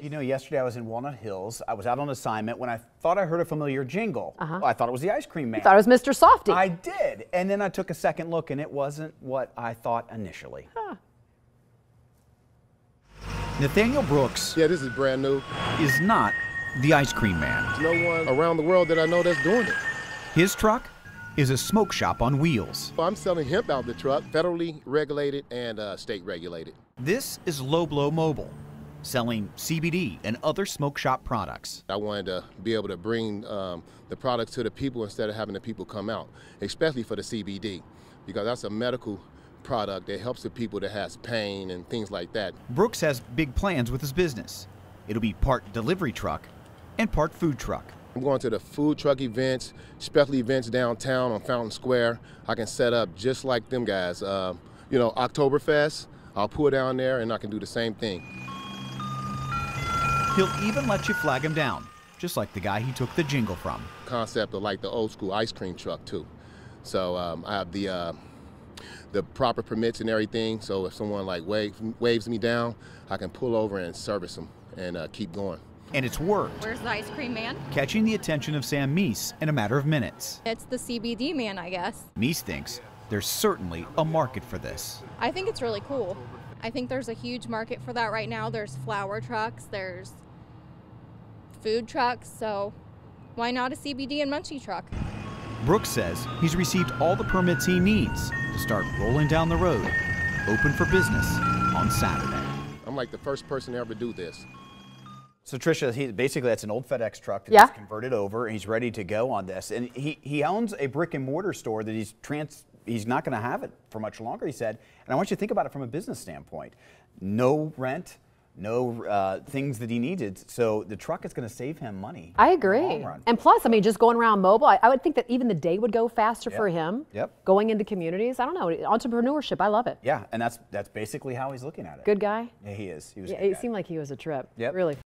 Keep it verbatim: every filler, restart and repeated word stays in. You know, yesterday I was in Walnut Hills. I was out on assignment when I thought I heard a familiar jingle. Uh-huh. Well, I thought it was the ice cream man. You thought it was Mister Softy. I did. And then I took a second look, and it wasn't what I thought initially. Huh. Nathaniel Brooks. Yeah, this is brand new. Is not the ice cream man. There's no one around the world that I know that's doing it. His truck is a smoke shop on wheels. I'm selling hemp out of the truck, federally regulated and uh, state regulated. This is Loblow Mobile, selling C B D and other smoke shop products. I wanted to be able to bring um, the products to the people instead of having the people come out, especially for the C B D, because that's a medical product that helps the people that has pain and things like that. Brooks has big plans with his business. It'll be part delivery truck and part food truck. I'm going to the food truck events, special events downtown on Fountain Square. I can set up just like them guys. Uh, you know, Octoberfest, I'll pull down there and I can do the same thing. He'll even let you flag him down, just like the guy he took the jingle from. Concept of like the old school ice cream truck too. So um, I have the, uh, the proper permits and everything. So if someone like wave, waves me down, I can pull over and service them and uh, keep going. And it's worked. Where's the ice cream man? Catching the attention of Sam Meece in a matter of minutes. It's the C B D man, I guess. Meece thinks there's certainly a market for this. I think it's really cool. I think there's a huge market for that right now. There's flower trucks, there's food trucks, so why not a C B D and munchie truck? Brooks says he's received all the permits he needs to start rolling down the road, open for business on Saturday. I'm like the first person to ever do this. So Tricia, he, basically that's an old FedEx truck that yeah. he's converted over, and he's ready to go on this. And he, he owns a brick and mortar store that he's trans, he's not going to have it for much longer, he said. And I want you to think about it from a business standpoint. No rent, no uh, things that he needed. So the truck is going to save him money. I agree. And plus, I mean, just going around mobile, I, I would think that even the day would go faster yep. for him. Yep. Going into communities, I don't know, entrepreneurship, I love it. Yeah, and that's that's basically how he's looking at it. Good guy. Yeah, he is. He was. Yeah, it guy. seemed like he was a trip. Yep. Really.